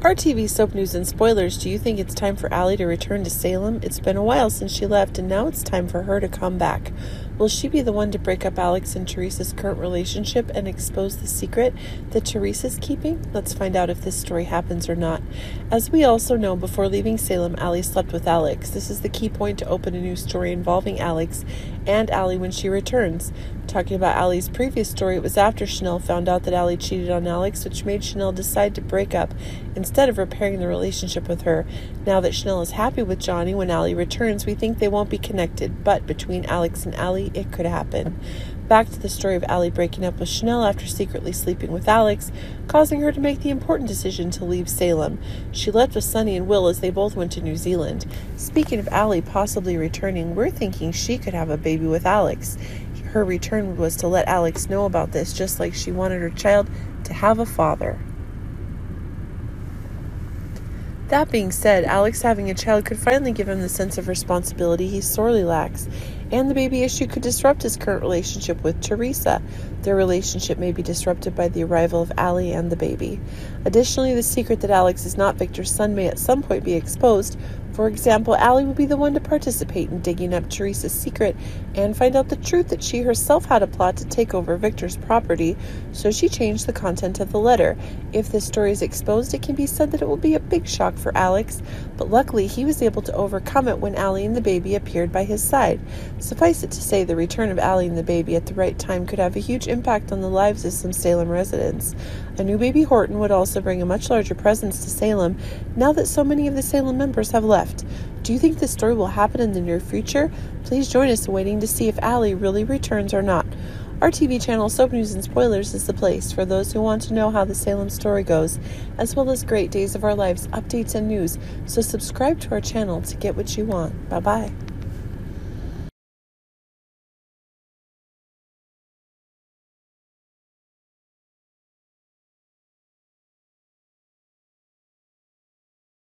RTV Soap News and Spoilers, do you think it's time for Allie to return to Salem? It's been a while since she left, and now it's time for her to come back. Will she be the one to break up Alex and Teresa's current relationship and expose the secret that Teresa's keeping? Let's find out if this story happens or not. As we also know, before leaving Salem, Allie slept with Alex. This is the key point to open a new story involving Alex and Allie when she returns. Talking about Allie's previous story, it was after Chanel found out that Allie cheated on Alex, which made Chanel decide to break up instead of repairing the relationship with her. Now that Chanel is happy with Johnny, when Allie returns, we think they won't be connected, but between Alex and Allie, it could happen. Back to the story of Allie breaking up with Chanel after secretly sleeping with Alex, causing her to make the important decision to leave Salem. She left with Sonny and Will as they both went to New Zealand. Speaking of Allie possibly returning, we're thinking she could have a baby with Alex. Her return was to let Alex know about this, just like she wanted her child to have a father. That being said, Alex having a child could finally give him the sense of responsibility he sorely lacks, and the baby issue could disrupt his current relationship with Teresa. Their relationship may be disrupted by the arrival of Allie and the baby. Additionally, the secret that Alex is not Victor's son may at some point be exposed. For example, Allie will be the one to participate in digging up Teresa's secret and find out the truth that she herself had a plot to take over Victor's property, so she changed the content of the letter. If this story is exposed, it can be said that it will be a big shock for Alex, but luckily he was able to overcome it when Allie and the baby appeared by his side. Suffice it to say, the return of Allie and the baby at the right time could have a huge impact on the lives of some Salem residents. A new baby Horton would also bring a much larger presence to Salem, now that so many of the Salem members have left. Do you think this story will happen in the near future? Please join us in waiting to see if Allie really returns or not. Our TV channel Soap News and Spoilers is the place for those who want to know how the Salem story goes, as well as great days of our lives, updates, and news. So subscribe to our channel to get what you want. Bye-bye.